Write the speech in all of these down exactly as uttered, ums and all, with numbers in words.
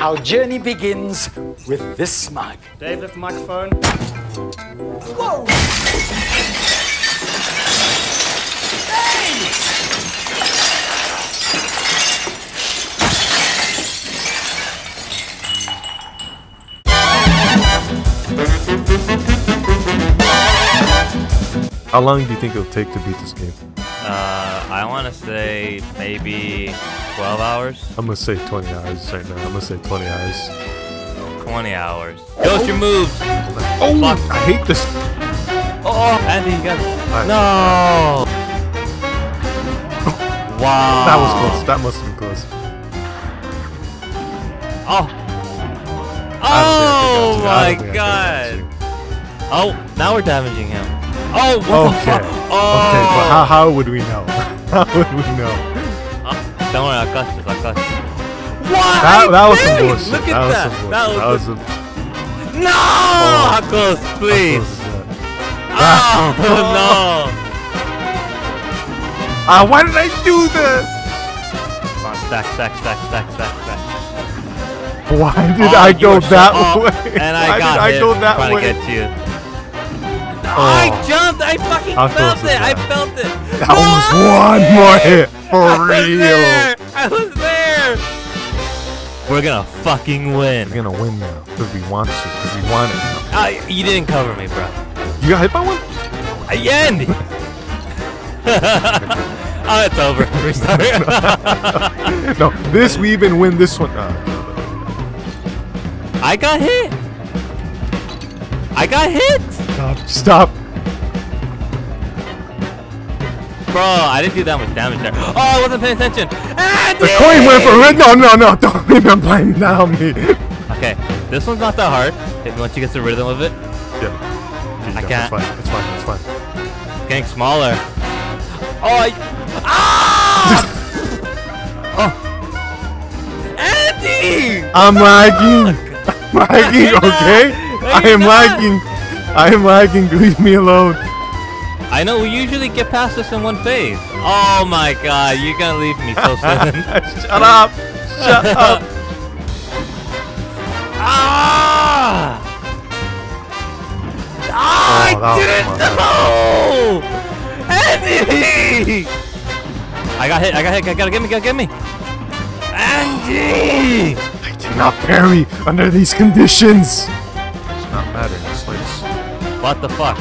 Our journey begins with this mug. Dave, lift the microphone. Whoa! Hey! How long do you think it'll take to beat this game? Uh, I want to say maybe twelve hours. I'm gonna say twenty hours right now. I'm gonna say twenty hours. twenty hours. Ghost, your moves! Oh, Lock. I hate this. Oh, Andy, you got it. Right. No! Wow. That was close. That must have been close. Oh! Oh my god! Oh, now we're damaging him. Oh, what okay. the fuck? Oh. Okay, but how, how would we know? How would we know? Don't worry, I cussed it, I cussed it. What? That, that was some bullshit. Look at that. That was, that was, that was a... No! Oh, how close, please. How close oh, oh, no. Ah, uh, why did I do this? Come on, stack, stack, stack, stack, stack, stack. Why did oh, I go that so way? And I why got did hit. I go that way? To get to you. No. Oh. I jumped! I fucking how felt it! I felt it! That no! was one more hit! For I real! Was I was there! We're gonna fucking win. We're gonna win now. Because we want to. Because we want it. Uh, you didn't cover me, bro. You got hit by one? Uh, yeah, Andy! Oh, it's over. Restart. No, this we even win this one. Uh, I got hit! I got hit! Stop. Stop. Bro, I didn't do that much damage there. Oh, I wasn't paying attention. Andy! The coin went for red. No, no, no. Don't even blame down me. Okay, this one's not that hard. If once you get the rhythm of it. Yep. Dude, I no, can't. It's fine. It's fine. It's fine. It's getting smaller. Oh, I... Ah! Oh. Andy! I'm fuck! lagging. I'm lagging, okay? I am lagging. I am lagging. Leave me alone. I know, we usually get past this in one phase. Oh my god, you're gonna leave me so soon. Shut up! Shut up! Ah! Oh, I didn't know! Andy! I got hit, I got hit, I gotta get me, gotta get me! Andy! I cannot parry under these conditions! It's not mattering, it's like... What the fuck?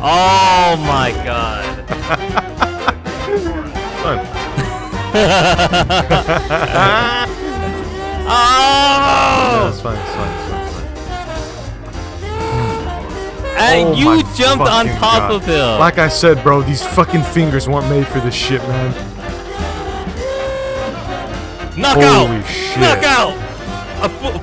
Oh my god. Fun. Oh! No, it's fine, it's fine, it's fine, it's fine. And oh you jumped on top god. of him. Like I said, bro, these fucking fingers weren't made for this shit, man. Knockout! Holy shit. Knockout!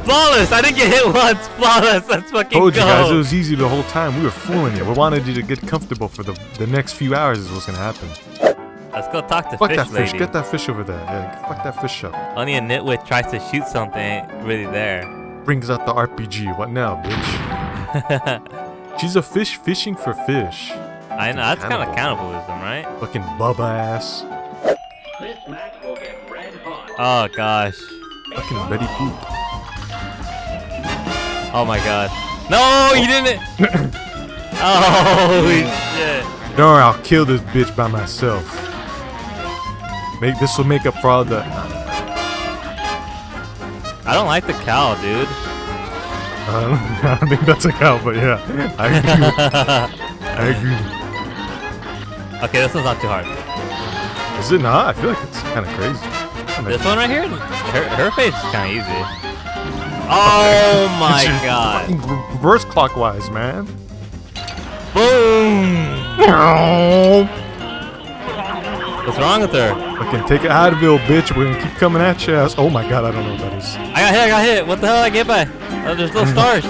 Flawless! I didn't get hit once! Flawless! Let's fucking go! Told you guys, it was easy the whole time. We were fooling you. We wanted you to get comfortable for the, the next few hours is what's gonna happen. Let's go talk to fuck fish, that fish lady. Get that fish over there. Yeah, fuck that fish up. Only a nitwit tries to shoot something really there. Brings out the R P G. What now, bitch? She's a fish fishing for fish. I know, that's kind of cannibalism, right? Fucking bubba ass. This match will get red hot. Oh, gosh. Fucking Betty Boop. Oh my god. No, you didn't! Oh, holy shit. Don't worry, I'll kill this bitch by myself. Make this will make up for all the... I don't like the cow, dude. I don't, I don't think that's a cow, but yeah. I agree. I agree. Okay, this one's not too hard. Is it not? I feel like it's kind of crazy. This one right here? Her, her face is kind of easy. Oh okay. my god. Reverse clockwise, man. Boom! What's wrong with her? Fucking take it Advil, bitch. We're gonna keep coming at you. Oh my god, I don't know what that is. I got hit, I got hit. What the hell did I get by? Oh, there's little stars.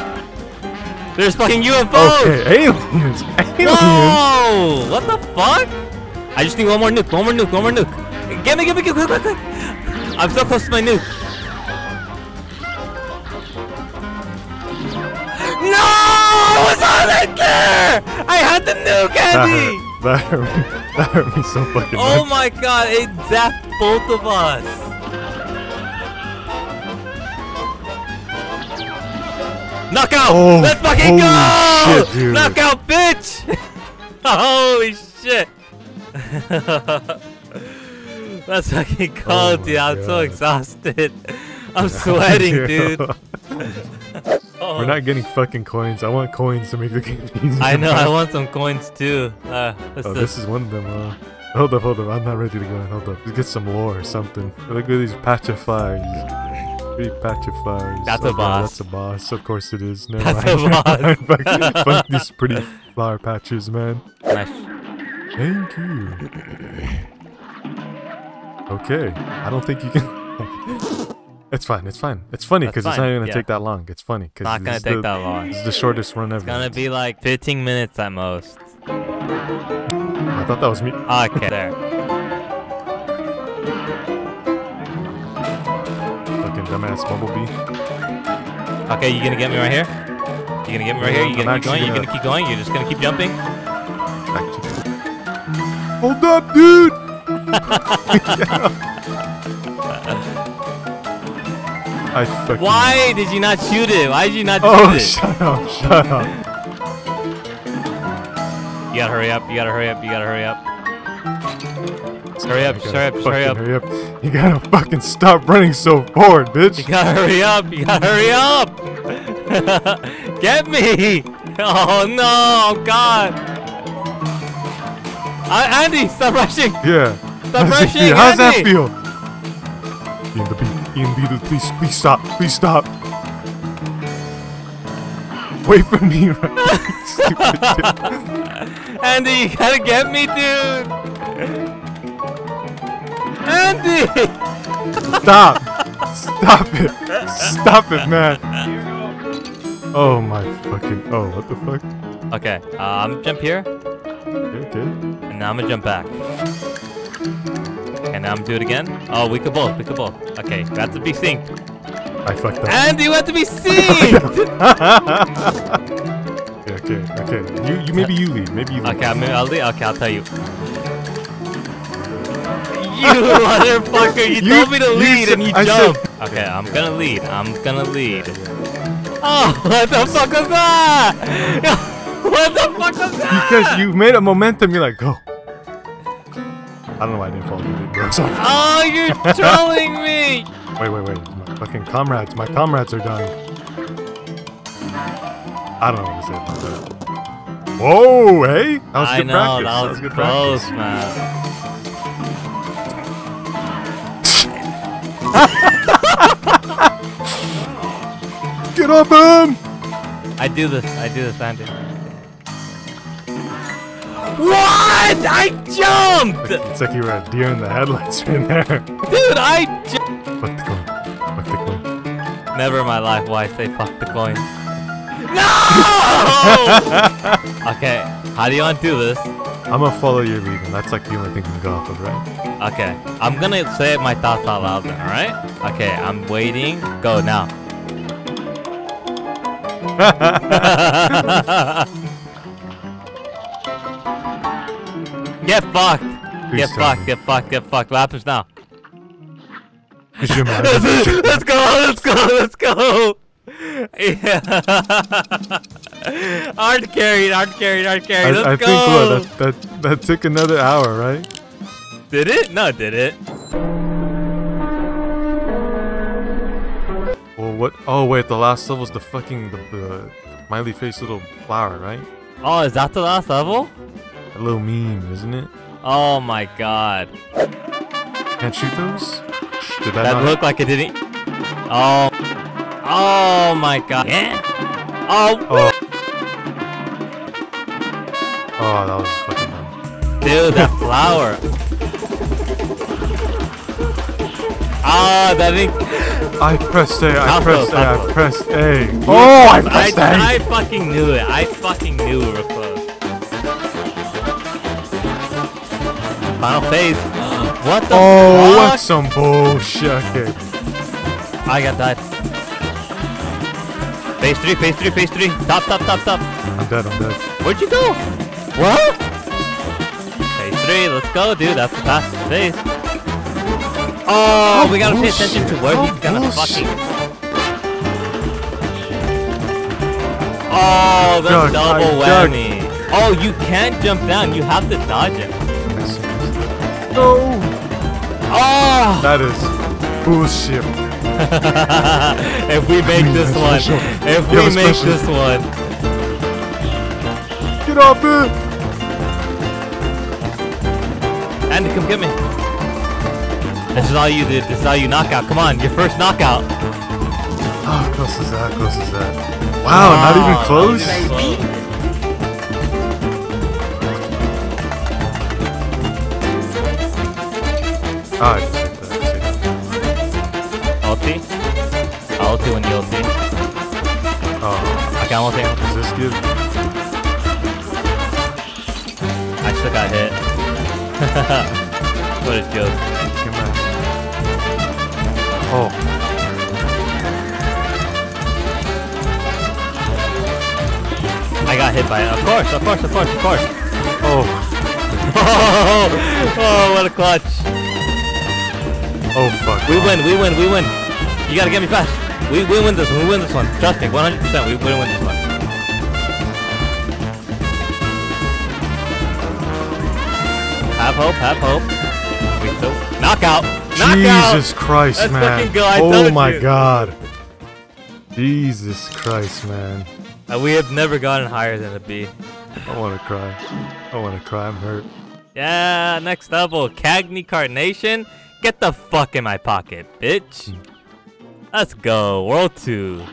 There's fucking U F Os! Okay, aliens! Aliens! No! What the fuck? I just need one more nuke, one more nuke, one more nuke. Get me, get me, get me, quick, quick! I'm so close to my nuke. I had the nuke, Andy! That hurt, that hurt me, that hurt me so fucking much. Oh my god, it zapped both of us. Knockout! Oh, let's fucking go! Shit, knockout, bitch! Holy shit! That's fucking cold, oh dude. I'm God. so exhausted. I'm sweating, dude. Oh. We're not getting fucking coins. I want coins to make the game easier. I know. I want some coins too. Uh, oh, this is one of them. Uh, hold up, hold up. I'm not ready to go in. Hold up. Let's get some lore or something. Look at these patch of flowers. Three patch of flowers. That's oh, a God, boss. That's a boss. Of course it is. Never that's mind. a boss. Fuck these pretty flower patches, man. Nice. Thank you. Okay. I don't think you can. It's fine, it's fine. It's funny because it's not even gonna yeah. take that long. It's funny because it's not gonna take the, that long. It's the shortest run ever. It's gonna be like fifteen minutes at most. I thought that was me. Okay, there. Fucking dumbass bumblebee. Okay, you gonna get me right here? You gonna get me right here? You gonna I'm keep going? Gonna... You gonna keep going? You're just gonna keep jumping? Actually. Hold up, dude! Yeah. I Why did you not shoot it? Why did you not oh, shoot it? Shut up, shut up. You gotta hurry up, you gotta hurry up, you gotta hurry up. Hurry up, hurry up, hurry up. Hurry up. You gotta fucking stop running so forward, bitch. You gotta hurry up, you gotta hurry up. Get me. Oh no, God. I Andy, stop rushing. Yeah. Stop How's rushing, Andy. How's that feel? In the beat. Ian Beetle, please, please stop, please stop. Wait for me, right? Stupid shit. Andy, you gotta get me, dude. Andy! Stop. Stop it. Stop it, man. Oh my fucking, oh, what the fuck? Okay, uh, I'm gonna jump here. Okay, okay. And now I'm gonna jump back. And now I'm gonna do it again. Oh, we could both, we could both. Okay, we have to be synced. I fucked up. Andy, you have to be synced! Okay, okay, okay. You, you, maybe you lead, maybe you lead. Okay, maybe I'll lead. Okay, I'll tell you. You motherfucker, you, you told me to lead and you jumped. Okay, I'm gonna lead, I'm gonna lead. Oh, what the fuck was that? What the fuck was that? Because you made a momentum, you're like, go. I don't know why I didn't follow you, bro. Oh, you're trolling me! Wait, wait, wait. My fucking comrades. My comrades are dying. I don't know what to say about that. Whoa, hey? That was I good know, practice. That was, that was good close, practice. man. Get up, man! I do this. I do this, Andy. What? I jumped! It's like you were a deer in the headlights right there. Dude, I jumped! Fuck the coin. Fuck the coin. Never in my life will I say fuck the coin. No! Okay, how do you want to do this? I'm gonna follow your lead, and that's like the only thing we can go off of, right? Okay, I'm gonna say my thoughts out loud then, alright? Okay, I'm waiting. Go now. Get fucked. Get fucked, get fucked! get fucked! Get fucked! What happens now? Let's go! Let's go! Let's go! Yeah. Art carried! Art carried! Art carried! Let's I, I go! I think well, that, that that took another hour, right? Did it? No, did it? Well, what? Oh wait, the last level is the fucking the, the smiley face little flower, right? Oh, is that the last level? A little meme, isn't it? Oh my God! Can't shoot those? Did that, that look like it didn't? Oh! Oh my God! Yeah. Oh! Oh! Oh, that was fucking dumb. Dude, that flower! Ah, oh, that didn't. I pressed A. I pressed A. I pressed A. Oh, I pressed A! I, I fucking knew it. I fucking knew it. Real close. Final phase. What the oh, fuck? What's some bullshit? Okay. I got that. Phase three, phase three, phase three. Top, top, top, top. I'm dead, I'm dead. Where'd you go? What? Phase three, let's go, dude. That's the fastest phase. Oh, oh we gotta bullshit. pay attention to where oh, he's gonna bullshit. fucking. Oh, the duck, double I whammy. Duck. Oh, you can't jump down. You have to dodge it. No. Oh. That is bullshit. If we make I mean, this one. Special. If we make special. This one. Get off it. Andy, come get me. This is all you did. This is all you knockout. Come on, your first knockout. How oh, close is that? How close is that? Wow, wow, not even close? Baby. Oh, I just hit that. Ulti? I'll ulti when you ulti. Oh. I got ulti. Does this give? I still got hit. What a joke. Come on. Oh. I got hit by it. Of course, of course, of course, of course. Oh. Oh, oh, what a clutch. Oh, fuck. We win, we win, we win. You gotta get me fast. We, we win this one, we win this one. Trust me, one hundred percent, we win this one. Have hope, have hope. We still. Knockout! Knockout! Jesus Christ, Let's man. Fucking go. I oh, my you. God. Jesus Christ, man. Uh, we have never gotten higher than a B. I want to cry. I want to cry. I'm hurt. Yeah, next level. Cagney Carnation. Get the fuck in my pocket, bitch. Let's go. World two.